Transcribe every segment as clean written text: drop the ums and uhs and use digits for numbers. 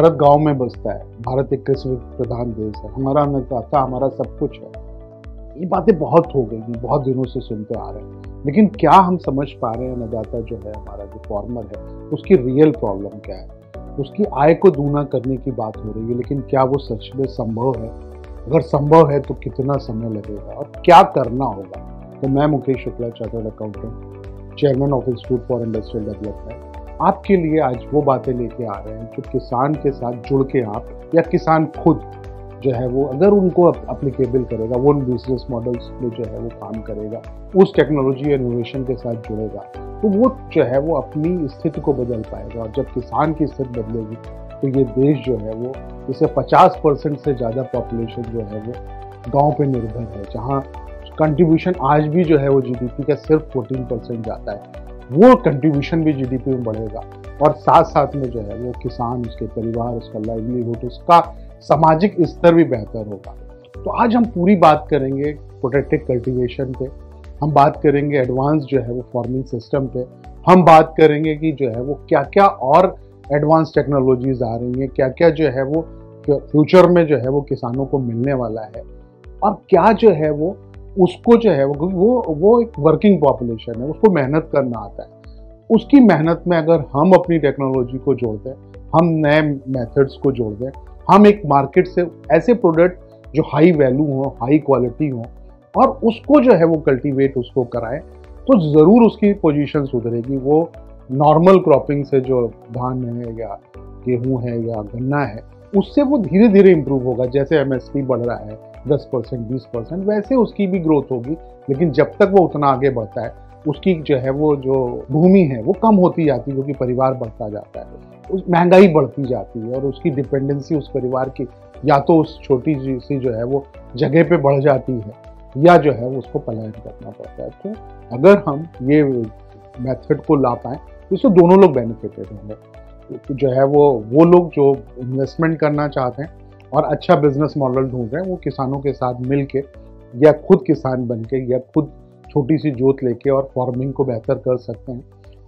भारत गांव में बसता है। भारत एक कृषि प्रधान देश है, हमारा अन्नदाता हमारा सब कुछ है। ये बातें बहुत हो गई, बहुत दिनों से सुनते आ रहे हैं, लेकिन क्या हम समझ पा रहे हैं अन्नदाता जो है हमारा, जो फार्मर है, उसकी रियल प्रॉब्लम क्या है? उसकी आय को दूना करने की बात हो रही है, लेकिन क्या वो सच में संभव है? अगर संभव है तो कितना समय लगेगा और क्या करना होगा? तो मैं Mukesh Shukla, chartered accountant, chairman of institute for industrial development, आपके लिए आज वो बातें लेके आ रहे हैं जो किसान के साथ जुड़ के आप या किसान खुद जो है वो अगर उनको अप्लीकेबल करेगा, वो उन बिजनेस मॉडल्स में जो है वो काम करेगा, उस टेक्नोलॉजी और इनोवेशन के साथ जुड़ेगा, तो वो जो है वो अपनी स्थिति को बदल पाएगा। और जब किसान की स्थिति बदलेगी तो ये देश जो है वो, इसे 50% से ज़्यादा पॉपुलेशन जो है वो गाँव पर निर्भर है, जहाँ कंट्रीब्यूशन आज भी जो है वो जीडीपी का सिर्फ 14% जाता है। वो कंट्रीब्यूशन भी जीडीपी में बढ़ेगा और साथ साथ में जो है वो किसान, उसके परिवार, उसका लाइवलीहुड, उसका सामाजिक स्तर भी बेहतर होगा। तो आज हम पूरी बात करेंगे प्रोटेक्टिव कल्टीवेशन पे, हम बात करेंगे एडवांस जो है वो फार्मिंग सिस्टम पे, हम बात करेंगे कि जो है वो क्या क्या और एडवांस टेक्नोलॉजीज आ रही हैं, क्या क्या जो है वो फ्यूचर में जो है वो किसानों को मिलने वाला है और क्या जो है वो उसको जो है वो एक वर्किंग पॉपुलेशन है, उसको मेहनत करना आता है। उसकी मेहनत में अगर हम अपनी टेक्नोलॉजी को जोड़ दें, हम नए मेथड्स को जोड़ दें, हम एक मार्केट से ऐसे प्रोडक्ट जो हाई वैल्यू हो, हाई क्वालिटी हो, और उसको जो है वो कल्टीवेट उसको कराएं, तो ज़रूर उसकी पोजीशन सुधरेगी। वो नॉर्मल क्रॉपिंग से जो धान है या गेहूँ है या गन्ना है, उससे वो धीरे धीरे इम्प्रूव होगा। जैसे MSP बढ़ रहा है 10%, 20%, वैसे उसकी भी ग्रोथ होगी, लेकिन जब तक वो उतना आगे बढ़ता है, उसकी जो है वो जो भूमि है वो कम होती जाती है, क्योंकि परिवार बढ़ता जाता है, उस महंगाई बढ़ती जाती है और उसकी डिपेंडेंसी उस परिवार की या तो उस छोटी सी जो है वो जगह पे बढ़ जाती है या जो है वो उसको पलायन करना पड़ता है। तो अगर हम ये मेथड को ला पाएँ तो इससे दोनों लोग बेनिफिटेड होंगे, जो है वो लोग जो इन्वेस्टमेंट करना चाहते हैं और अच्छा बिजनेस मॉडल ढूंढ रहे हैं, वो किसानों के साथ मिलके या खुद किसान बनके या खुद छोटी सी जोत लेके और फार्मिंग को बेहतर कर सकते हैं।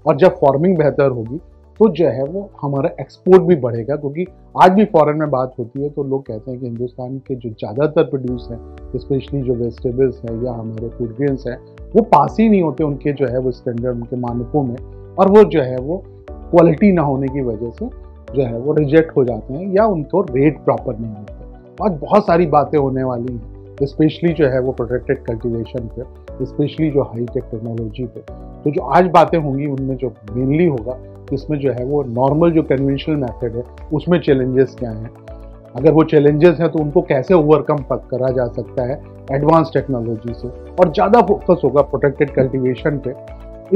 और जब फार्मिंग बेहतर होगी तो जो है वो हमारा एक्सपोर्ट भी बढ़ेगा, क्योंकि आज भी फॉरेन में बात होती है तो लोग कहते हैं कि हिंदुस्तान के जो ज़्यादातर प्रोड्यूस हैं, स्पेशली जो वेजिटेबल्स हैं या हमारे फूड ग्रेन्स हैं, वो पास ही नहीं होते उनके जो है वो स्टैंडर्ड, उनके मानकों में, और वो जो है वो क्वालिटी ना होने की वजह से जो है वो रिजेक्ट हो जाते हैं या उनको रेट प्रॉपर नहीं मिलता। आज बहुत सारी बातें होने वाली हैं, स्पेशली जो है वो प्रोटेक्टेड कल्टीवेशन पे, स्पेशली जो हाईटेक टेक्नोलॉजी पे। तो जो आज बातें होंगी उनमें जो मेनली होगा, इसमें जो है वो नॉर्मल जो कन्वेंशनल मेथड है उसमें चैलेंजेस क्या हैं, अगर वो चैलेंजेस हैं तो उनको कैसे ओवरकम करा जा सकता है एडवांस टेक्नोलॉजी से। और ज़्यादा फोकस होगा प्रोटेक्टेड कल्टीवेशन पे।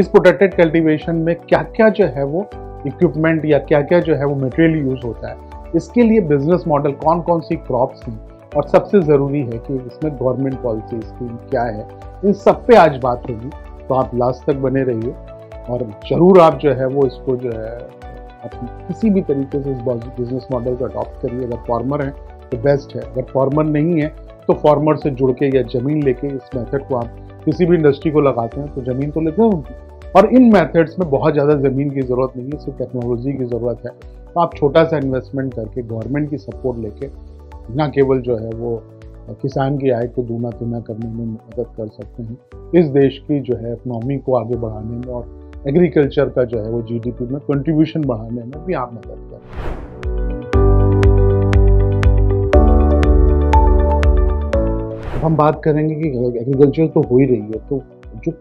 इस प्रोटेक्टेड कल्टीवेशन में क्या क्या जो है वो इक्विपमेंट या क्या क्या जो है वो मटेरियल यूज़ होता है, इसके लिए बिजनेस मॉडल, कौन कौन सी क्रॉप्स हैं, और सबसे ज़रूरी है कि इसमें गवर्नमेंट पॉलिसी स्कीम क्या है, इन सब पे आज बात होगी। तो आप लास्ट तक बने रहिए और ज़रूर आप जो है वो इसको जो है अपनी किसी भी तरीके से इस बिज़नेस मॉडल को अडॉप्ट करिए। अगर फार्मर हैं तो बेस्ट है, अगर फार्मर नहीं है तो फार्मर से जुड़ के या ज़मीन लेके इस मेथड को आप किसी भी इंडस्ट्री को लगाते हैं तो ज़मीन तो लेते हैं, और इन मेथड्स में बहुत ज़्यादा ज़मीन की ज़रूरत नहीं है, सिर्फ टेक्नोलॉजी की ज़रूरत है। तो आप छोटा सा इन्वेस्टमेंट करके, गवर्नमेंट की सपोर्ट लेके, ना केवल जो है वो किसान की आय को दूना तिगुना करने में मदद कर सकते हैं, इस देश की जो है इकोनॉमी को आगे बढ़ाने में और एग्रीकल्चर का जो है वो GDP में कंट्रीब्यूशन बढ़ाने में भी आप मदद कर सकते हैं। अब हम बात करेंगे कि एग्रीकल्चर तो हो ही रही है, तो जो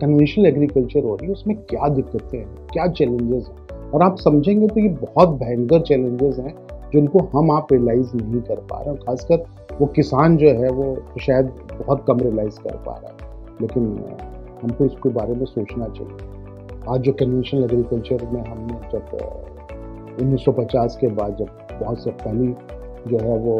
कन्वेंशनल एग्रीकल्चर हो रही है उसमें क्या दिक्कतें हैं, क्या चैलेंजेस हैं, और आप समझेंगे तो ये बहुत भयंकर चैलेंजेस हैं जिनको हम आप रियलाइज़ नहीं कर पा रहे हैं। खासकर वो किसान जो है वो शायद बहुत कम रियलाइज़ कर पा रहा है, लेकिन हमको इसके बारे में सोचना चाहिए। आज जो कन्वेंशनल एग्रीकल्चर में हमने जब 1950 के बाद जब बहुत से पहली जो है वो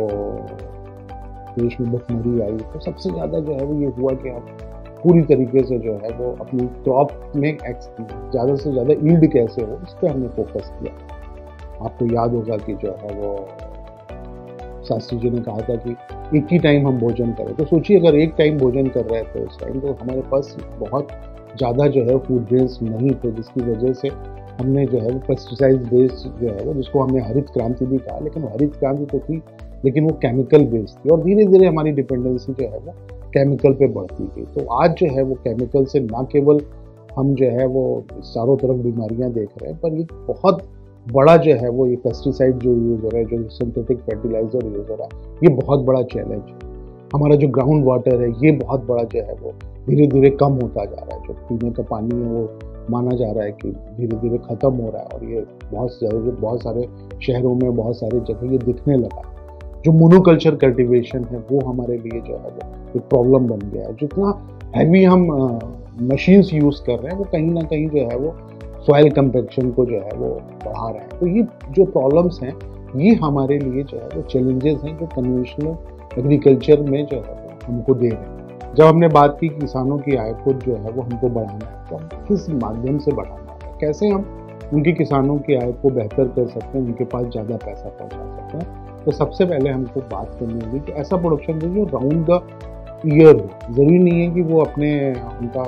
देश में भुखमरी आई, तो सबसे ज़्यादा जो है वो ये हुआ कि आप पूरी तरीके से जो है वो अपनी क्रॉप में ज़्यादा से ज़्यादा यील्ड कैसे हो, इस पर हमने फोकस किया। आपको याद होगा कि जो है वो शास्त्री जी ने कहा था कि एक ही टाइम हम भोजन करें, तो सोचिए अगर एक टाइम भोजन कर रहे थे उस टाइम, तो हमारे पास बहुत ज़्यादा जो है फूड ग्रेन्स नहीं थे, जिसकी वजह से हमने जो है वो पेस्टिसाइड बेस्ड जो है वो, जिसको हमने हरित क्रांति भी कहा, लेकिन हरित क्रांति तो थी लेकिन वो केमिकल बेस्ड थी और धीरे धीरे हमारी डिपेंडेंसी जो है वो केमिकल पे बढ़ती गई। तो आज जो है वो केमिकल से ना केवल हम जो है वो चारों तरफ बीमारियां देख रहे हैं, पर ये बहुत बड़ा जो है वो ये पेस्टिसाइड जो यूज़ हो रहा है, जो सिंथेटिक फर्टिलाइज़र यूज़ हो रहा है, ये बहुत बड़ा चैलेंज है। हमारा जो ग्राउंड वाटर है ये बहुत बड़ा जो है वो धीरे धीरे कम होता जा रहा है। जो पीने का पानी है वो माना जा रहा है कि धीरे धीरे ख़त्म हो रहा है और ये बहुत सारे शहरों में, बहुत सारे जगह ये दिखने लगा। जो मोनोकल्चर कल्टिवेशन है वो हमारे लिए जो है वो एक प्रॉब्लम बन गया है। जितना हैवी हम मशीन्स यूज़ कर रहे हैं वो कहीं ना कहीं जो है वो सॉइल कंपेक्शन को जो है वो बढ़ा रहा है। तो ये जो प्रॉब्लम्स हैं ये हमारे लिए जो है वो चैलेंजेस हैं जो कन्वेंशनल एग्रीकल्चर में जो है वो हमको दे रहे हैं। जब हमने बात की किसानों की आय को जो है वो हमको बढ़ाना है, तो हम किस माध्यम से बढ़ाना है, कैसे हम उनके किसानों की आय को बेहतर कर सकते हैं, उनके पास ज़्यादा पैसा पहुँचा सकते हैं। तो सबसे पहले हमको बात करनी होगी कि ऐसा प्रोडक्शन जो राउंड द ईयर हो। ज़रूरी नहीं है कि वो अपने उनका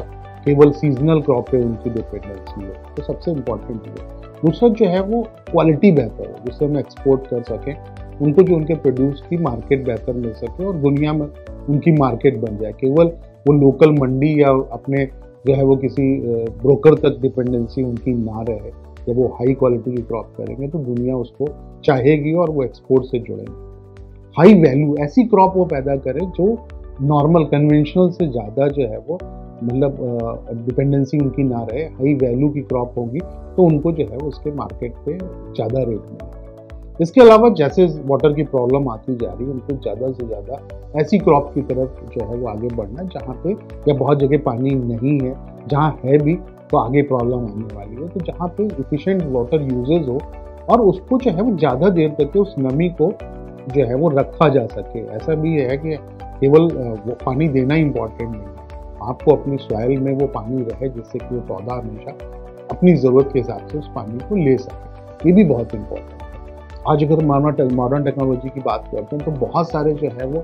केवल सीजनल क्रॉप पे उनकी डिपेंडेंसी है, तो सबसे इम्पॉर्टेंट है। दूसरा जो है वो क्वालिटी बेहतर हो, जिससे हम एक्सपोर्ट कर सकें, उनको जो उनके प्रोड्यूस की मार्केट बेहतर मिल सके और दुनिया में उनकी मार्केट बन जाए। केवल वो लोकल मंडी या अपने जो है वो किसी ब्रोकर तक डिपेंडेंसी उनकी ना रहे। जब वो हाई क्वालिटी की क्रॉप करेंगे तो दुनिया उसको चाहेगी और वो एक्सपोर्ट से जुड़ेंगे। हाई वैल्यू ऐसी क्रॉप वो पैदा करें जो नॉर्मल कन्वेंशनल से ज़्यादा जो है वो मतलब डिपेंडेंसी उनकी ना रहे। हाई वैल्यू की क्रॉप होगी तो उनको जो है उसके मार्केट पे ज़्यादा रेट मिलेगा। इसके अलावा जैसे वाटर की प्रॉब्लम आती जा रही है, उनको ज़्यादा से ज़्यादा ऐसी क्रॉप की तरफ जो है वो आगे बढ़ना, जहाँ पे या बहुत जगह पानी नहीं है, जहाँ है भी तो आगे प्रॉब्लम आने वाली है। तो जहाँ पे इफ़िशेंट वाटर यूजेज हो और उसको जो है वो ज़्यादा देर तक उस नमी को जो है वो रखा जा सके। ऐसा भी है कि केवल वो पानी देना इम्पॉर्टेंट नहीं है, आपको अपनी सॉइल में वो पानी रहे जिससे कि वो पौधा हमेशा अपनी ज़रूरत के हिसाब से उस पानी को ले सके। ये भी बहुत इम्पोर्टेंट है। आज अगर मॉडर्न टेक्नोलॉजी की बात करते हैं तो बहुत सारे जो है वो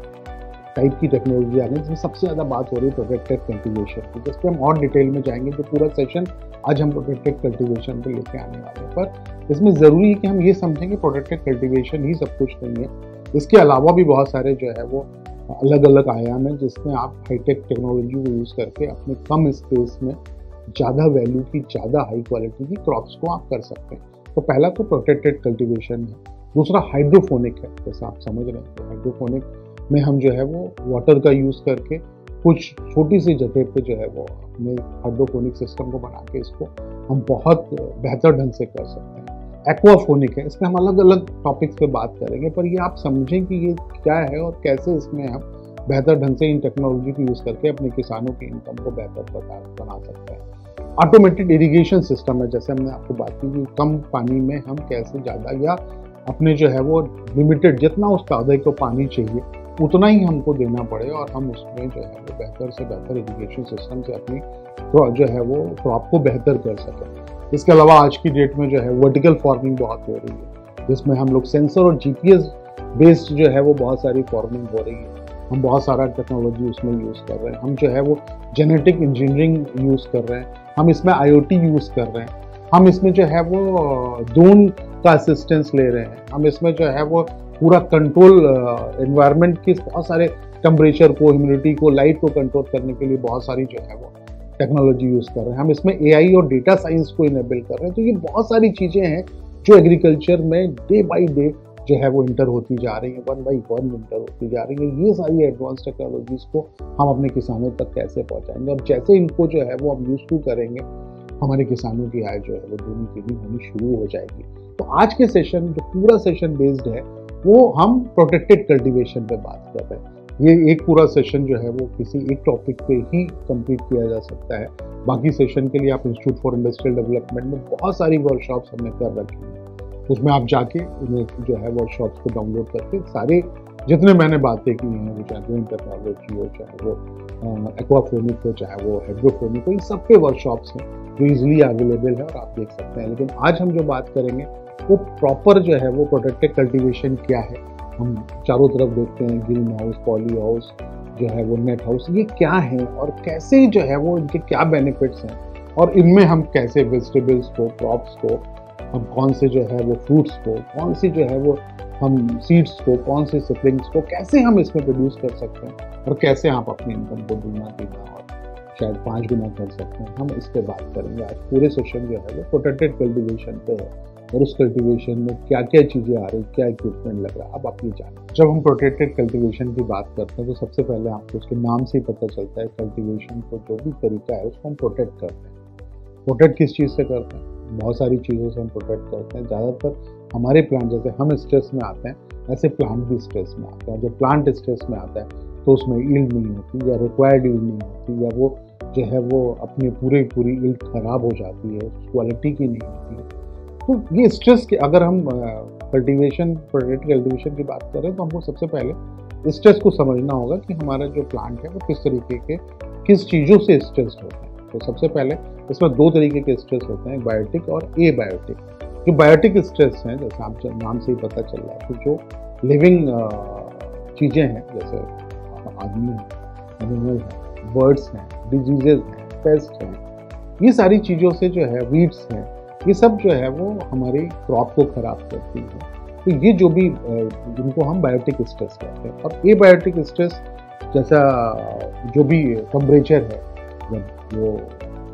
टाइप की टेक्नोलॉजी आ गई, जिसमें सबसे ज़्यादा बात हो रही है प्रोटेक्टेड कल्टिवेशन की, जिस पर हम और डिटेल में जाएंगे। तो पूरा सेशन आज हम प्रोटेक्टेड कल्टिवेशन पर लेके आने वाले हैं, पर इसमें ज़रूरी है कि हम ये समझें कि प्रोटेक्टेड कल्टिवेशन ही सब कुछ नहीं है। इसके अलावा भी बहुत सारे जो है वो अलग अलग आयाम है जिसमें आप हाईटेक टेक्नोलॉजी को यूज़ करके अपने कम स्पेस में ज़्यादा वैल्यू की, ज़्यादा हाई क्वालिटी की क्रॉप्स को आप कर सकते हैं। तो पहला तो प्रोटेक्टेड कल्टिवेशन है, दूसरा हाइड्रोफोनिक है। जैसा आप समझ रहे हैं हाइड्रोफोनिक में हम जो है वो वाटर का यूज़ करके कुछ छोटी सी जगह पे जो है वो अपने हाइड्रोफोनिक सिस्टम को बना के इसको हम बहुत बेहतर ढंग से कर सकते हैं। एक्वाफोनिक है, इसमें हम अलग अलग टॉपिक्स पे बात करेंगे, पर ये आप समझें कि ये क्या है और कैसे इसमें हम बेहतर ढंग से इन टेक्नोलॉजी को यूज़ करके अपने किसानों की इनकम को बेहतर बना सकते हैं। ऑटोमेटेड इरिगेशन सिस्टम है, जैसे हमने आपको बात की कि कम पानी में हम कैसे ज़्यादा या अपने जो है वो लिमिटेड जितना उस पौधे को पानी चाहिए उतना ही हमको देना पड़े और हम उसमें जो है वो बेहतर से बेहतर इरिगेशन सिस्टम से अपनी जो है वो क्रॉप को बेहतर कर सकें। इसके अलावा आज की डेट में जो है वर्टिकल फार्मिंग बहुत हो रही है, जिसमें हम लोग सेंसर और जीपीएस बेस्ड जो है वो बहुत सारी फार्मिंग हो रही है। हम बहुत सारा टेक्नोलॉजी उसमें यूज़ कर रहे हैं, हम जो है वो जेनेटिक इंजीनियरिंग यूज़ कर रहे हैं, हम इसमें आईओटी यूज़ कर रहे हैं, हम इसमें जो है वो ड्रोन का असिस्टेंस ले रहे हैं, हम इसमें जो है वो पूरा कंट्रोल एनवायरनमेंट के बहुत सारे टेम्परेचर को, ह्यूमिडिटी को, लाइट को कंट्रोल करने के लिए बहुत सारी जो है वो टेक्नोलॉजी यूज़ कर रहे हैं। हम इसमें एआई और डेटा साइंस को इनेबल कर रहे हैं। तो ये बहुत सारी चीज़ें हैं जो एग्रीकल्चर में डे बाय डे जो है वो इंटर होती जा रही है, वन बाई वन इंटर होती जा रही है। ये सारी एडवांस टेक्नोलॉजीज़ को हम अपने किसानों तक कैसे पहुँचाएंगे और जैसे इनको जो है वो हम यूज़ टू करेंगे, हमारे किसानों की आय जो है वो दोनों के लिए होनी शुरू हो जाएगी। तो आज के सेशन जो पूरा सेशन बेस्ड है वो हम प्रोटेक्टेड कल्टिवेशन पर बात कर रहे हैं। ये एक पूरा सेशन जो है वो किसी एक टॉपिक पे ही कंप्लीट किया जा सकता है। बाकी सेशन के लिए आप इंस्टीट्यूट फॉर इंडस्ट्रियल डेवलपमेंट में बहुत सारी वर्कशॉप्स हमने कर रखी हैं, उसमें आप जाके उन्हें जो है वर्कशॉप्स को डाउनलोड करके सारे जितने मैंने बातें की हैं, वो चाहे ग्रीन टेक्नोलॉजी हो, चाहे वो एक्वाफोनिक हो, चाहे वो हाइड्रोफोनिक हो, इन सब पे वर्कशॉप्स हैं जो ईजिली अवेलेबल है और आप देख सकते हैं। लेकिन आज हम जो बात करेंगे वो प्रॉपर जो है वो प्रोटेक्टेड कल्टिवेशन क्या है। हम चारों तरफ देखते हैं ग्रीन हाउस, पॉली हाउस, जो है वो नेट हाउस, ये क्या है और कैसे जो है वो इनके क्या बेनिफिट्स हैं और इनमें हम कैसे वेजिटेबल्स को, क्रॉप्स को, हम कौन से जो है वो फ्रूट्स को, कौन सी जो है वो हम सीड्स को, कौन से सिप्लिंग्स को कैसे हम इसमें प्रोड्यूस कर सकते हैं और कैसे आप अपनी इनकम को दूना और शायद 5 गुना कर सकते हैं, हम इस पर बात करेंगे। आज पूरे सेशन जो है वो प्रोटेक्टेड कल्टिवेशन पे है और उस कल्टिवेशन में क्या क्या चीज़ें आ रही, क्या इक्विपमेंट लग रहा है, अब आप ये जानें। जब हम प्रोटेक्टेड कल्टिवेशन की बात करते हैं तो सबसे पहले आपको उसके नाम से ही पता चलता है कल्टिवेशन को जो भी तरीका है उसको हम प्रोटेक्ट करते हैं। प्रोटेक्ट किस चीज़ से करते हैं? बहुत सारी चीज़ों से हम प्रोटेक्ट करते हैं। ज़्यादातर हमारे प्लांट, जैसे हम स्ट्रेस में आते हैं ऐसे प्लांट भी स्ट्रेस में आते हैं। जब प्लांट स्ट्रेस में आता है तो उसमें यील्ड नहीं होती या रिक्वायर्ड यील्ड नहीं होती या वो जो है वो अपनी पूरी यील्ड ख़राब हो जाती है, क्वालिटी की नहीं होती है। तो ये स्ट्रेस के, अगर हम कल्टिवेशन, प्रोटेक्टेड कल्टिवेशन की बात करें तो हमको सबसे पहले स्ट्रेस को समझना होगा कि हमारा जो प्लांट है वो किस तरीके के, किस चीज़ों से स्ट्रेस होता है। तो सबसे पहले इसमें 2 तरीके के स्ट्रेस होते हैं, बायोटिक और ए बायोटिक। जो बायोटिक स्ट्रेस हैं, जैसे आप नाम से ही पता चल रहा है कि जो लिविंग चीज़ें हैं, जैसे आदमी है, एनिमल है, बर्ड्स हैं, डिजीजेज हैं, पेस्ट हैं, ये सारी चीज़ों से जो है, वीड्स हैं, ये सब जो है वो हमारे क्रॉप को ख़राब करती है। तो ये जो भी, जिनको हम बायोटिक स्ट्रेस कहते हैं। और ए बायोटिक स्ट्रेस, जैसा जो भी टेम्परेचर है, जब वो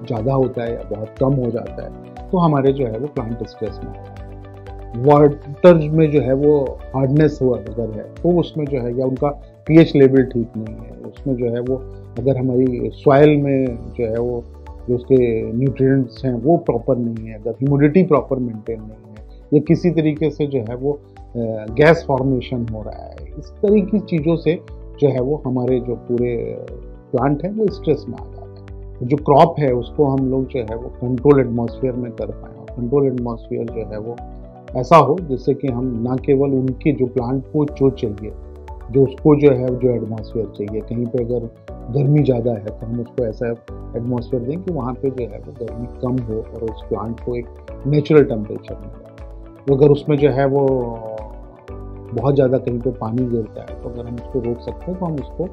ज़्यादा होता है या बहुत कम हो जाता है तो हमारे जो है वो प्लांट स्ट्रेस में होता है। वाटर में जो है वो हार्डनेस हुआ अगर है तो उसमें जो है, या उनका पीएच लेवल ठीक नहीं है, उसमें जो है वो, अगर हमारी सॉयल में जो है वो जो उसके न्यूट्रिएंट्स हैं वो प्रॉपर नहीं है, अगर ह्यूमिडिटी प्रॉपर मेंटेन नहीं है या किसी तरीके से जो है वो गैस फॉर्मेशन हो रहा है, इस तरह की चीज़ों से जो है वो हमारे जो पूरे प्लांट है वो स्ट्रेस में आ जाता है। जो क्रॉप है उसको हम लोग जो है वो कंट्रोल एटमॉस्फेयर में कर पाएँ, और कंट्रोल एटमॉस्फेयर जो है वो ऐसा हो जिससे कि हम ना केवल उनके जो प्लांट को जो चाहिए, जो उसको जो है जो एटमॉस्फेयर चाहिए, कहीं पे अगर गर्मी ज़्यादा है तो हम उसको ऐसा एटमॉस्फेयर दें कि वहाँ पे जो है वो गर्मी कम हो और उस प्लांट को एक नेचुरल टेम्परेचर मिले। तो अगर उसमें जो है वो बहुत ज़्यादा कहीं पे पानी गिरता है तो अगर हम उसको रोक सकते हैं तो हम उसको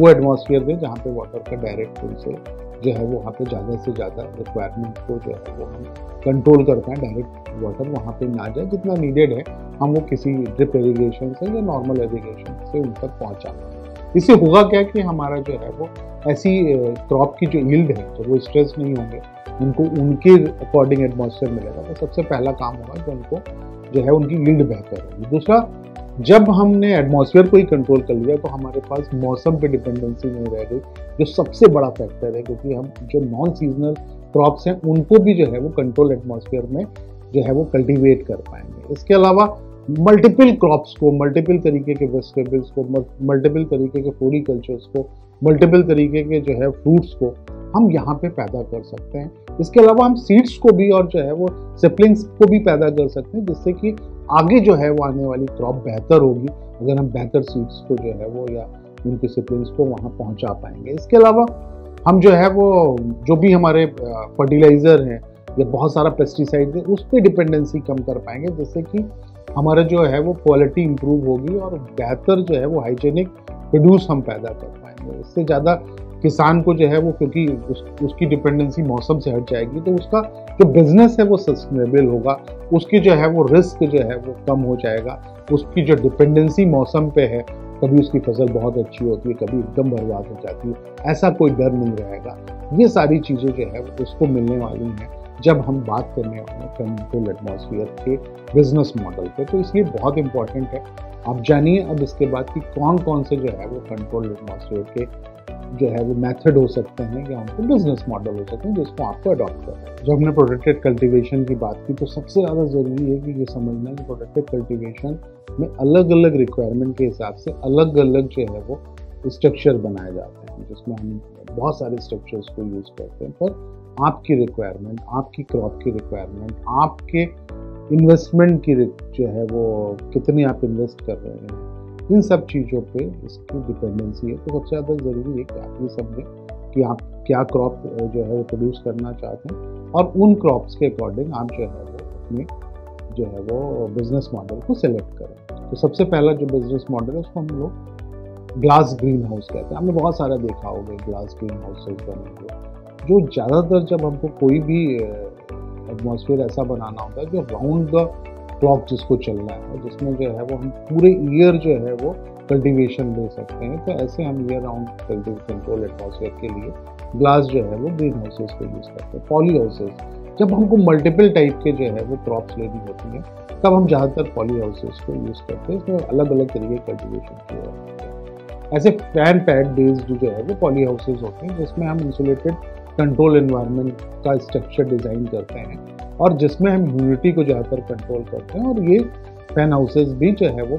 वो एटमॉस्फेयर दें जहाँ पर वाटर का डायरेक्ट उनसे जो है वो वहाँ पे ज़्यादा से ज़्यादा रिक्वायरमेंट को जो है वो हम कंट्रोल कर पाएँ, डायरेक्ट वाटर वहाँ पे ना जाए, जितना नीडेड है हम वो किसी ड्रिप इरीगेशन से या नॉर्मल इरीगेशन से उन तक पहुँचा पाएँ। इससे होगा क्या कि हमारा जो है वो ऐसी क्रॉप की जो यील्ड है जब वो स्ट्रेस नहीं होंगे, उनको उनके अकॉर्डिंग एटमॉस्फेयर मिलेगा। तो सबसे पहला काम होगा कि उनको जो है उनकी यील्ड बेहतर होगी। दूसरा, जब हमने एटमॉस्फेयर को ही कंट्रोल कर लिया तो हमारे पास मौसम पे डिपेंडेंसी नहीं रह गई, जो सबसे बड़ा फैक्टर है, क्योंकि हम जो नॉन सीजनल क्रॉप्स हैं उनको भी जो है वो कंट्रोल एटमॉस्फेयर में जो है वो कल्टीवेट कर पाएंगे। इसके अलावा मल्टीपल क्रॉप्स को, मल्टीपल तरीके के वेजिटेबल्स को, मल्टीपल तरीके के फ्लोरीकल्चर्स को, मल्टीपल तरीके के जो है फ्रूट्स को हम यहाँ पे पैदा कर सकते हैं। इसके अलावा हम सीड्स को भी और जो है वो सिप्लिंग्स को भी पैदा कर सकते हैं, जिससे कि आगे जो है वो आने वाली क्रॉप बेहतर होगी अगर हम बेहतर सीड्स को जो है वो या उनके सिप्लिंग्स को वहाँ पहुँचा पाएंगे। इसके अलावा हम जो है वो जो भी हमारे फर्टिलाइज़र हैं या बहुत सारा पेस्टिसाइड है उस पर डिपेंडेंसी कम कर पाएंगे, जिससे कि हमारा जो है वो क्वालिटी इम्प्रूव होगी और बेहतर जो है वो हाइजेनिक प्रोड्यूस हम पैदा कर पाएंगे। इससे ज़्यादा किसान को जो है वो, क्योंकि उसकी डिपेंडेंसी मौसम से हट जाएगी तो उसका जो बिजनेस है वो सस्टेनेबल होगा, उसकी जो है वो रिस्क जो है वो कम हो जाएगा, उसकी जो डिपेंडेंसी मौसम पे है, कभी उसकी फसल बहुत अच्छी होती है, कभी एकदम बर्बाद हो जाती है, ऐसा कोई डर नहीं रहेगा। ये सारी चीज़ें जो है उसको मिलने वाली हैं जब हम बात करने वाले कंट्रोल एटमॉस्फेयर के बिजनेस मॉडल पे। तो इसलिए बहुत इंपॉर्टेंट है, आप जानिए अब इसके बाद कि कौन कौन से जो है वो कंट्रोल एटमॉस्फेयर के जो है वो मेथड हो सकते हैं या उनके बिजनेस मॉडल हो सकते हैं जिसको आपको अडॉप्ट करना है। जब हमने प्रोटेक्टेड कल्टिवेशन की बात की तो सबसे ज़्यादा ज़रूरी है कि ये समझना है कि प्रोटेक्टेड कल्टिवेशन में अलग अलग रिक्वायरमेंट के हिसाब से अलग अलग जो है वो स्ट्रक्चर बनाए जाते हैं, जिसमें हम बहुत सारे स्ट्रक्चर्स को यूज़ करते हैं। पर आपकी रिक्वायरमेंट, आपकी क्रॉप की रिक्वायरमेंट, आपके इन्वेस्टमेंट की जो है वो कितने आप इन्वेस्ट कर रहे हैं, इन सब चीज़ों पे इसकी डिपेंडेंसी है। तो सबसे ज़्यादा ज़रूरी है कि आप ये समझें कि आप क्या क्रॉप जो है वो प्रोड्यूस करना चाहते हैं और उन क्रॉप्स के अकॉर्डिंग आप जो है वो अपने जो है वो बिज़नेस मॉडल को सिलेक्ट करें। तो सबसे पहला जो बिज़नेस मॉडल है उसको हम लोग ग्लास ग्रीन हाउस कहते हैं। हमने बहुत सारा देखा होगा ग्लास ग्रीन हाउसेज बने हुए, जो ज़्यादातर जब हमको कोई भी एटमॉस्फेयर ऐसा बनाना होता है जो राउंड द क्लॉक जिसको चलना है, जिसमें जो है वो हम पूरे ईयर जो है वो कल्टिवेशन दे सकते हैं, तो ऐसे हम ईयर राउंड कंट्रोल एटमॉस्फेयर के लिए ग्लास जो है वो ग्रीन हाउसेज को यूज़ करते हैं। पॉली हाउसेज, जब हमको मल्टीपल टाइप के जो है वो क्रॉप्स लेनी होती हैं तब हम ज़्यादातर पॉली हाउसेज को यूज़ करते हैं, इसमें अलग अलग तरीके कल्टिवेशन किए जाते हैं। ऐसे फैन पैड बेस्ड जो है वो पॉली हाउसेज होते हैं जिसमें हम इंसुलेटेड कंट्रोल एनवायरनमेंट का स्ट्रक्चर डिज़ाइन करते हैं और जिसमें हम ह्यूमिडिटी को ज़्यादातर कंट्रोल करते हैं। और ये फैन हाउसेज भी जो है वो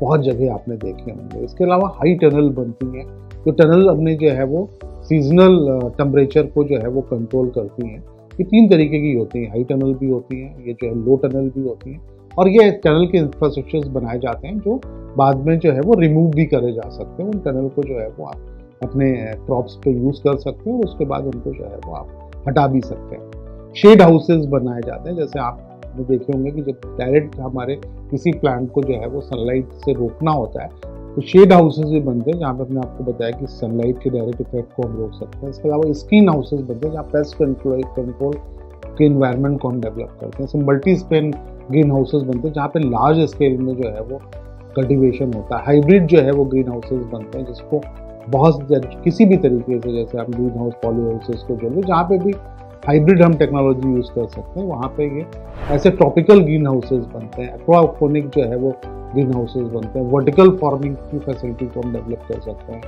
बहुत जगह आपने देखे होंगे। इसके अलावा हाई टनल बनती हैं, तो टनल अपने जो है वो सीजनल टेम्परेचर को जो है वो कंट्रोल करती हैं। ये तीन तरीके की होती हैं, हाई टनल भी होती हैं, ये जो है लो टनल भी होती हैं, और ये टनल के इंफ्रास्ट्रक्चर्स बनाए जाते हैं जो बाद में जो है वो रिमूव भी करे जा सकते हैं। उन टनल को जो है वो आप अपने क्रॉप्स पे यूज़ कर सकते हैं और उसके बाद उनको जो है वो आप हटा भी सकते हैं। शेड हाउसेस बनाए जाते हैं, जैसे आपने देखे होंगे कि जब डायरेक्ट हमारे किसी प्लांट को जो है वो सनलाइट से रोकना होता है तो शेड हाउसेज भी बनते हैं, जहाँ पे हमने आपको बताया कि सनलाइट के डायरेक्ट इफेक्ट को हम रोक सकते हैं। इसके अलावा स्क्रीन हाउसेज बनते हैं जहाँ पेस्ट कंट्रोल के इन्वायरमेंट को हम डेवलप करते हैं। मल्टी स्पेन ग्रीन हाउसेज बनते हैं जहाँ पे लार्ज स्केल में जो है वो कल्टिवेशन होता है। हाइब्रिड जो है वो ग्रीन हाउसेज बनते हैं जिसको बहुत किसी भी तरीके से, जैसे आप ग्रीन हाउस पॉली हाउसेज को जोड़ें, जहाँ पे भी हाइब्रिड हम टेक्नोलॉजी यूज़ कर सकते हैं वहाँ पे ये ऐसे ट्रॉपिकल ग्रीन हाउसेज बनते हैं। एक्वाफोनिक जो है वो ग्रीन हाउसेज बनते हैं। वर्टिकल फार्मिंग की फैसिलिटी को हम डेवलप कर सकते हैं।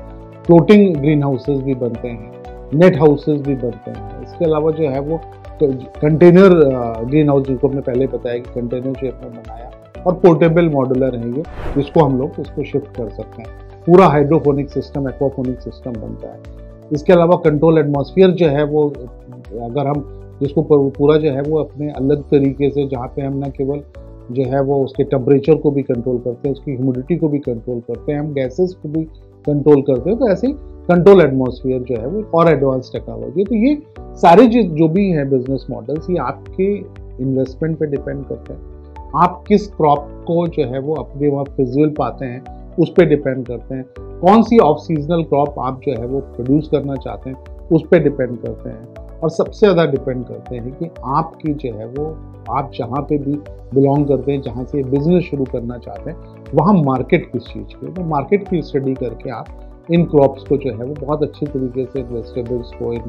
फ्लोटिंग ग्रीन हाउसेज भी बनते हैं, नेट हाउसेज भी बनते हैं। इसके अलावा जो है वो कंटेनर ग्रीन हाउस जिसको हमने पहले बताया कि कंटेनर शेप में बनाया, और पोर्टेबल मॉडुलर है ये जिसको हम लोग उसको शिफ्ट कर सकते हैं। पूरा हाइड्रोफोनिक सिस्टम, एक्वाफोनिक सिस्टम बनता है। इसके अलावा कंट्रोल एटमॉस्फेयर जो है वो अगर हम जिसको पूरा जो है वो अपने अलग तरीके से, जहाँ पे हम न केवल जो है वो उसके टेम्परेचर को भी कंट्रोल करते हैं, उसकी ह्यूमिडिटी को भी कंट्रोल करते हैं, हम गैसेस को भी कंट्रोल करते हैं, तो ऐसे ही कंट्रोल एटमॉस्फेयर जो है वो और एडवांस टेक्नोलॉजी है। तो ये सारे जो भी हैं बिजनेस मॉडल्स, ये आपके इन्वेस्टमेंट पर डिपेंड करते हैं। आप किस क्रॉप को जो है वो अपने वहाँ फिजिबल पाते हैं उस पर डिपेंड करते हैं। कौन सी ऑफ सीजनल क्रॉप आप जो है वो प्रोड्यूस करना चाहते हैं उस पर डिपेंड करते हैं। और सबसे ज़्यादा डिपेंड करते हैं कि आपकी जो है वो आप जहाँ पे भी बिलोंग करते हैं, जहाँ से बिज़नेस शुरू करना चाहते हैं, वहाँ मार्केट किस चीज़ की है। तो मार्केट की स्टडी करके आप इन क्रॉप्स को जो है वो बहुत अच्छे तरीके से वेजिटेबल्स को, इन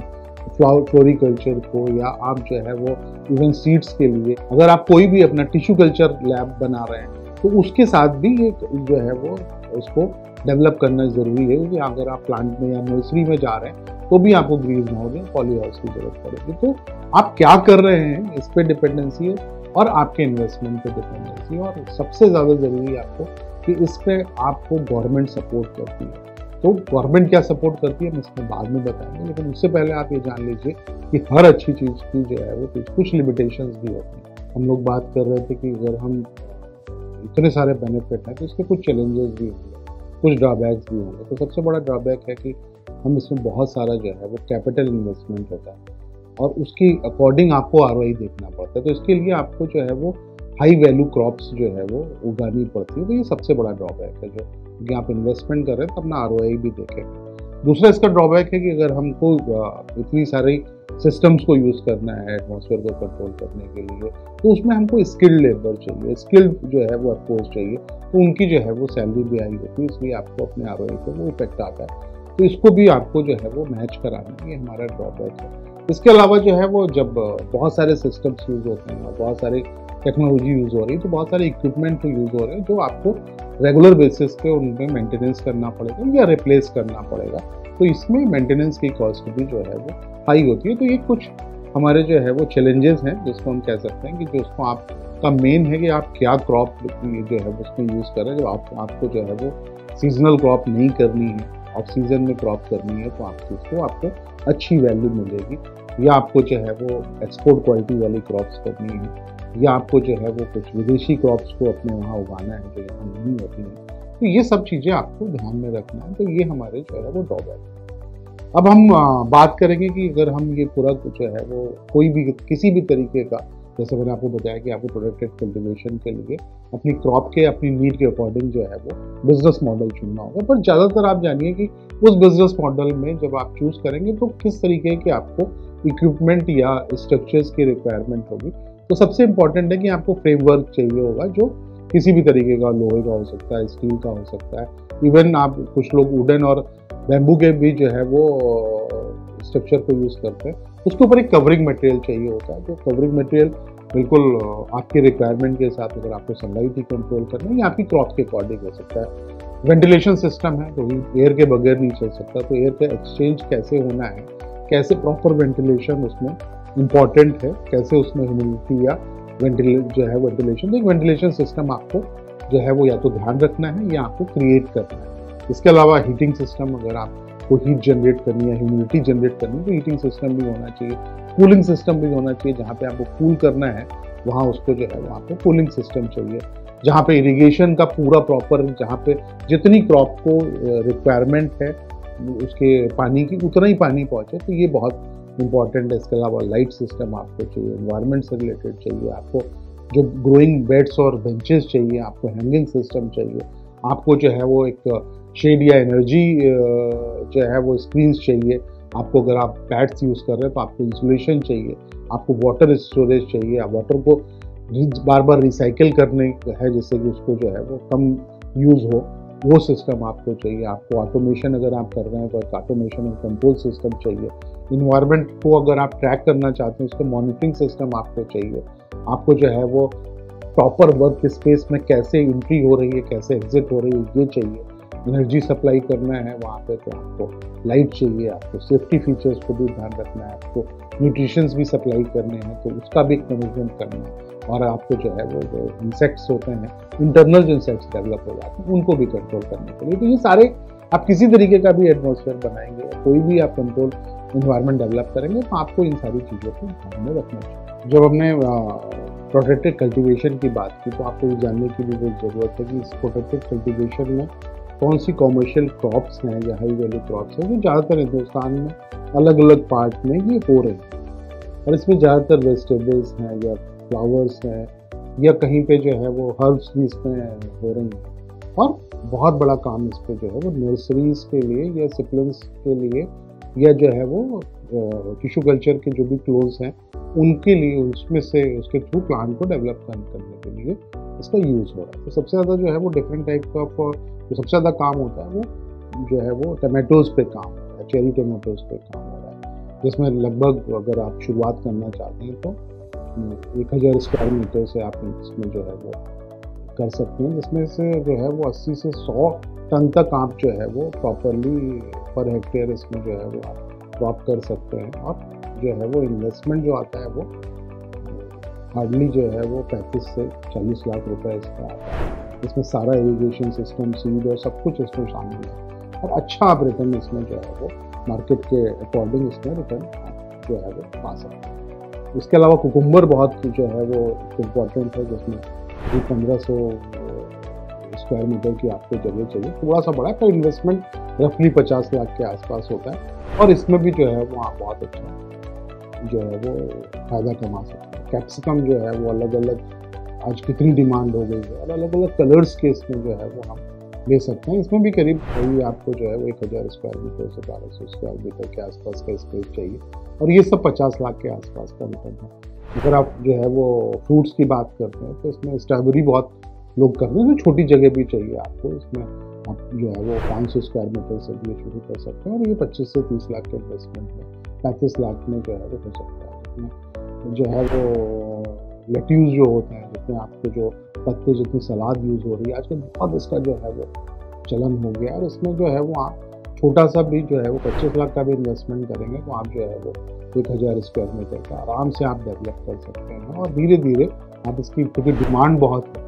फ्लोरिकल्चर को, या आप जो है वो इवन सीड्स के लिए अगर आप कोई भी अपना टिश्यू कल्चर लैब बना रहे हैं तो उसके साथ भी ये जो है वो उसको डेवलप करना ज़रूरी है, क्योंकि अगर आप प्लांट में या नर्सरी में जा रहे हैं तो भी आपको ग्रीन हाउस या पॉली हाउस की जरूरत पड़ेगी। तो आप क्या कर रहे हैं इस पर डिपेंडेंसी है, और आपके इन्वेस्टमेंट पे डिपेंडेंसी है, और सबसे ज़्यादा ज़रूरी है आपको कि इस पर आपको गवर्नमेंट सपोर्ट करती है। तो गवर्नमेंट क्या सपोर्ट करती है हम इसमें बाद में बताएंगे, लेकिन उससे पहले आप ये जान लीजिए कि हर अच्छी चीज़ की जो है वो कुछ लिमिटेशंस भी होती हैं। हम लोग बात कर रहे थे कि अगर हम इतने सारे बेनिफिट हैं तो इसके कुछ चैलेंजेस भी होंगे, कुछ ड्रॉबैक्स भी होंगे। तो सबसे बड़ा ड्रॉबैक है कि हम इसमें बहुत सारा जो है वो कैपिटल इन्वेस्टमेंट होता है और उसकी अकॉर्डिंग आपको आरओआई देखना पड़ता है। तो इसके लिए आपको जो है वो हाई वैल्यू क्रॉप्स जो है वो उगानी पड़ती है। तो ये सबसे बड़ा ड्रॉबैक है, जो कि आप इन्वेस्टमेंट कर रहे हैं तो अपना आरओआई भी देखेंगे। दूसरा इसका ड्रॉबैक है कि अगर हमको इतनी सारी सिस्टम्स को यूज़ करना है एटमॉस्फेयर को कंट्रोल करने के लिए, तो उसमें हमको स्किल्ड लेबर चाहिए, स्किल्ड जो है वो वर्कफोर्स चाहिए, तो उनकी जो है वो सैलरी भी हाई होती है, इसलिए आपको अपने आरओआई को वो इफेक्ट आता है। तो इसको भी आपको जो है वो मैच कराना, ये हमारा ड्रॉबैक है। इसके अलावा जो है वो जब बहुत सारे सिस्टम्स यूज़ होते हैं और बहुत सारे टेक्नोलॉजी यूज़ हो रही है, तो बहुत सारे इक्विपमेंट यूज़ हो रहे हैं जो आपको रेगुलर बेसिस पे उनमें मेंटेनेंस करना पड़ेगा या रिप्लेस करना पड़ेगा, तो इसमें मेंटेनेंस की कॉस्ट भी जो है वो हाई होती है। तो ये कुछ हमारे जो है वो चैलेंजेस हैं जिसको हम कह सकते हैं कि जो उसको आपका मेन है कि आप क्या क्रॉप जो है उसमें यूज़ करें। जब आपको जो है वो सीजनल क्रॉप नहीं करनी है, ऑफ सीजन में क्रॉप करनी है, तो आपको उसको आपको अच्छी वैल्यू मिलेगी, या आपको जो है वो एक्सपोर्ट क्वालिटी वाली क्रॉप्स करनी है, या आपको जो है वो कुछ विदेशी क्रॉप्स को अपने वहाँ उगाना है जो यहाँ नहीं होती है। तो ये सब चीज़ें आपको ध्यान में रखना है। तो ये हमारे जो है वो ड्रॉबैक है। अब हम बात करेंगे कि अगर हम ये पूरा जो है वो कोई भी किसी भी तरीके का जैसे मैंने आपको बताया कि आपको प्रोडक्टेड कल्टिवेशन के लिए अपनी क्रॉप के अपनी नीड के अकॉर्डिंग जो है वो बिजनेस मॉडल चुनना होगा। पर ज़्यादातर आप जानिए कि उस बिजनेस मॉडल में जब आप चूज़ करेंगे तो किस तरीके के आपको इक्विपमेंट या स्ट्रक्चर्स की रिक्वायरमेंट होगी। तो सबसे इम्पॉर्टेंट है कि आपको फ्रेमवर्क चाहिए होगा जो किसी भी तरीके का लोहे का हो सकता है, स्टील का हो सकता है, इवन आप कुछ लोग वुडन और बैम्बू के भी जो है वो स्ट्रक्चर को यूज़ करते हैं। उसके ऊपर एक कवरिंग मटेरियल चाहिए होता है जो कवरिंग मटेरियल बिल्कुल आपके रिक्वायरमेंट के हिसाब से, अगर आपको सनलाइट ही कंट्रोल करना है या आपकी क्रॉप के अकॉर्डिंग हो सकता है। वेंटिलेशन सिस्टम है तो एयर के बगैर नहीं चल सकता, तो एयर का एक्सचेंज कैसे होना है, कैसे प्रॉपर वेंटिलेशन उसमें इम्पॉर्टेंट है, कैसे उसमें ह्यूमिडिटी या वेंटिलेशन, तो एक वेंटिलेशन सिस्टम आपको जो है वो या तो ध्यान रखना है या आपको क्रिएट करना है। इसके अलावा हीटिंग सिस्टम, अगर आपको हीट जनरेट करनी है, ह्यूमिडिटी जनरेट करनी है तो हीटिंग सिस्टम भी होना चाहिए। कूलिंग सिस्टम भी होना चाहिए, जहाँ पे आपको कूल करना है वहाँ उसको जो है वो आपको कूलिंग सिस्टम चाहिए। जहाँ पे इरीगेशन का पूरा प्रॉपर, जहाँ पे जितनी क्रॉप को रिक्वायरमेंट है उसके पानी की उतना ही पानी पहुँचे, तो ये बहुत इम्पॉर्टेंट है। इसके अलावा लाइट सिस्टम आपको चाहिए, एनवायरनमेंट से रिलेटेड चाहिए, आपको जो ग्रोइंग बेड्स और बेंचेस चाहिए, आपको हैंगिंग सिस्टम चाहिए, आपको जो है वो एक शेड या एनर्जी जो है वो स्क्रीन्स चाहिए, आपको अगर आप पैड्स यूज़ कर रहे हैं तो आपको इंसुलेशन चाहिए, आपको वाटर स्टोरेज चाहिए, आप वाटर को बार बार रिसाइकिल करने है जिससे कि उसको जो है वो कम यूज़ हो, वो सिस्टम आपको चाहिए। आपको ऑटोमेशन अगर आप कर रहे हैं तो ऑटोमेशन एंड कंट्रोल सिस्टम चाहिए। इन्वायरमेंट को अगर आप ट्रैक करना चाहते हैं उसका मॉनिटरिंग सिस्टम आपको चाहिए। आपको जो है वो प्रॉपर वर्क स्पेस में कैसे एंट्री हो रही है, कैसे एग्जिट हो रही है, ये चाहिए। एनर्जी सप्लाई करना है वहाँ पे तो आपको लाइट चाहिए, आपको सेफ्टी फीचर्स को भी ध्यान रखना है, आपको न्यूट्रिशंस भी सप्लाई करने हैं तो उसका भी मैनेजमेंट करना है, और आपको जो है वो जो इंसेक्ट्स होते हैं, इंटरनल जो इंसेक्ट्स डेवलप हो जाते हैं उनको भी कंट्रोल करने के लिए। तो ये सारे आप किसी तरीके का भी एटमॉस्फेयर बनाएंगे, कोई भी आप कंट्रोल इन्वायरमेंट डेवलप करेंगे तो आपको इन सारी चीज़ों को ध्यान में रखना चाहिए। जब हमने प्रोटेक्टेड कल्टिवेशन की बात की तो आपको ये जानने की भी बहुत ज़रूरत है कि इस प्रोटेक्टेड कल्टिवेशन में कौन सी कॉमर्शियल क्रॉप्स हैं या हाई वैल्यू क्रॉप्स हैं जो ज़्यादातर हिंदुस्तान में अलग अलग पार्ट में ये हो रहे हैं, और इसमें ज़्यादातर वेजिटेबल्स हैं या फ्लावर्स हैं या कहीं पे जो है वो हर्ब्स भी इसमें हो रही हैं। और बहुत बड़ा काम इस पर जो है वो नर्सरीज़ के लिए या सिप्लिंग्स के लिए या जो है वो टिश्यू कल्चर के जो भी क्लोज हैं उनके लिए, उसमें से उसके थ्रू प्लांट को डेवलप करने के लिए इसका यूज़ हो रहा है। तो सबसे ज़्यादा जो है वो डिफरेंट टाइप ऑफ जो सबसे ज़्यादा काम होता है वो जो है वो टमाटोज़ पे काम हो रहा है, चेरी टमाटोज़ पे काम हो रहा है, जिसमें लगभग अगर आप शुरुआत करना चाहते हैं तो 1000 स्क्वायर मीटर से आप इसमें जो है वो कर सकते हैं, जिसमें से जो है वो 80 से 100 टन तक आप जो है वो प्रॉपरली पर हेक्टेयर इसमें जो है वो आप क्रॉप कर सकते हैं। और जो है वो इन्वेस्टमेंट जो आता है वो हार्डली जो है वो 35 से 40 लाख रुपए इसका आता है। इसमें सारा इरीगेशन सिस्टम, सीड और सब कुछ इसमें शामिल है, और अच्छा आप रिटर्न इसमें जो है वो मार्केट के अकॉर्डिंग इसमें रिटर्न आप जो है वो पा सकते हैं। इसके अलावा कुकुम्बर बहुत जो है वो इम्पोर्टेंट है, जिसमें भी 1500 स्क्वायर मीटर की आपको जगह चाहिए, थोड़ा सा बड़ा, पर इन्वेस्टमेंट रफली 50 लाख के आसपास होता है, और इसमें भी जो है वो आप बहुत अच्छा जो है वो फ़ायदा कमा सकते हैं। कैप्सिकम जो है वो अलग अलग आज कितनी डिमांड हो गई है, और अलग अलग कलर्स के इसमें जो है वो हम ले सकते हैं। इसमें भी करीब वही आपको जो है वो 1000 स्क्वायर मीटर से 1200 स्क्वायर मीटर के आसपास का स्पेस चाहिए, और ये सब 50 लाख के आसपास का रिटर्न है। अगर आप जो है वो फ्रूट्स की बात करते हैं तो इसमें स्ट्रॉबेरी बहुत लोग करते हैं, तो छोटी जगह भी चाहिए आपको, इसमें आप जो है वो 500 स्क्वायर मीटर से भी शुरू कर सकते हैं, और ये 25 से 30 लाख के इन्वेस्टमेंट में 35 लाख में जो है वो हो सकता है। इसमें जो है वो लेट्यूस जो होते हैं, जितने आपको जो पत्ते, जितनी सलाद यूज़ हो रही है आजकल, बहुत इसका जो है वो चलन हो गया है, और इसमें जो है वो आप छोटा सा भी जो है वो 25 लाख का भी इन्वेस्टमेंट करेंगे तो आप जो है वो 1000 स्क्वायर मीटर का आराम से आप डेवलप कर सकते हैं। और धीरे धीरे आप इसकी, क्योंकि डिमांड बहुत है,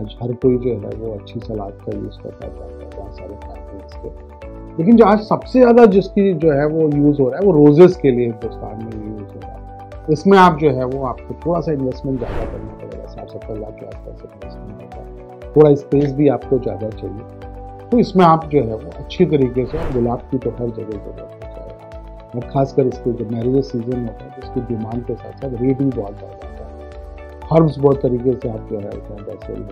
आज हर कोई जो है वो अच्छी सलाद का यूज़ करना चाहता है, बहुत सारे प्लांट्स के, लेकिन जो आज सबसे ज़्यादा जिसकी जो है वो यूज़ हो रहा है वो रोजेज़ के लिए हिंदुस्तान में यूज़ हो रहा है। इसमें आप जो है वो आपको थोड़ा सा इन्वेस्टमेंट ज़्यादा करना पड़ेगा, 70 लाख के आसपास इन्वेस्टमेंट होता है, थोड़ा स्पेस भी आपको ज़्यादा चाहिए, तो इसमें आप जो है वो अच्छी तरीके से, गुलाब की तो हर जगह ज़रूरत हो जाएगा, और खासकर इसके जो मैरिज सीजन होता है उसकी डिमांड के साथ साथ रेट भी बहुत ज़्यादा होता है, हर्ब्स बहुत तरीके से आप जो है उसमें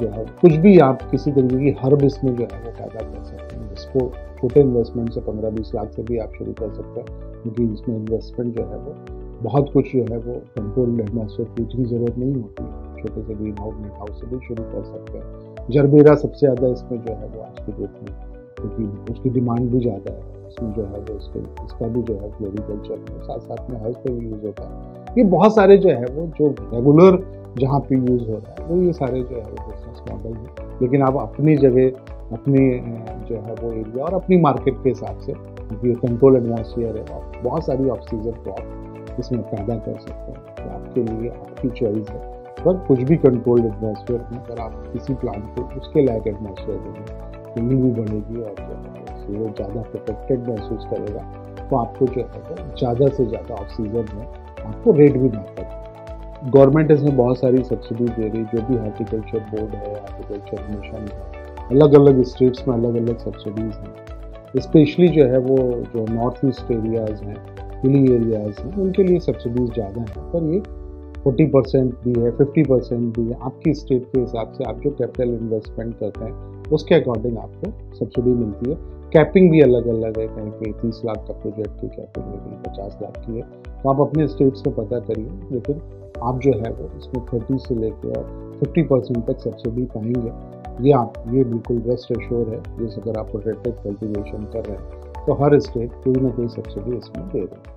जो है कुछ भी आप किसी तरीके की हर्ब इसमें जो है वो पैदा कर सकते हैं, जिसको छोटे इन्वेस्टमेंट से 15-20 लाख से भी आप शुरू कर सकते हैं, क्योंकि इसमें इन्वेस्टमेंट जो है वो बहुत कुछ जो है वो कंट्रोल एटमॉस्फेयर पूछने की जरूरत नहीं होती है। छोटे से ग्रीन हाउस नेट हाउस से भी शुरू कर सकते हैं। जरबेरा सबसे ज़्यादा इसमें जो है वो आज की डेट में, क्योंकि उसकी डिमांड भी ज़्यादा है, उसमें जो है वो इसका भी जो है फ्लोरिकल्चर में साथ साथ में हर्ब्स पर भी यूज़ होता है। ये बहुत सारे जो है वो जो रेगुलर जहाँ पे यूज़ हो रहा है वो ये सारे जो है वो बिजनेस मॉडल है, लेकिन आप अपनी जगह अपने जो है वो एरिया और अपनी मार्केट के हिसाब से, क्योंकि कंट्रोल एटमॉस्फेयर है, आप बहुत सारी ऑफ सीजन क्रॉप इसमें पैदा कर सकते हैं। आपके लिए आपकी चॉइस है, पर कुछ भी कंट्रोल्ड एटमॉस्फेयर में अगर आप किसी प्लांट को उसके लायक एटमॉस्फेयर देंगे, नींद भी बढ़ेगी और वो ज़्यादा प्रोटेक्टेड महसूस करेगा, तो आपको जो है ज़्यादा से ज़्यादा ऑफ सीजन में आपको रेट भी मिल पाएगा। गवर्नमेंट इसमें बहुत सारी सब्सिडी दे रही, जो भी हॉर्टिकल्चर बोर्ड है, हॉर्टिकल्चर मिशन है, अलग अलग स्टेट्स में अलग अलग सब्सिडीज़ हैं। स्पेशली जो है वो जो नॉर्थ ईस्ट एरियाज़ हैं, हिली एरियाज़ हैं, उनके लिए सब्सिडीज़ ज़्यादा हैं, पर ये 40% भी है, 50% भी है। आपकी स्टेट के हिसाब से आप जो कैपिटल इन्वेस्टमेंट करते हैं उसके अकॉर्डिंग आपको सब्सिडी मिलती है। कैपिंग भी अलग अलग है, कहीं पे 30 लाख का प्रोजेक्ट की कैपिंग है, कहीं 50 लाख की है, तो आप अपने स्टेट्स में पता करिए, लेकिन आप जो है वो इसमें 30 से लेकर 50% तक सब्सिडी पाएंगे। ये बिल्कुल रेस्ट एश्योर है। जैसे अगर आप प्रोटेक्टेड कल्टिवेशन कर रहे हैं तो हर स्टेट कोई ना कोई सब्सिडी इसमें दे रहे हैं।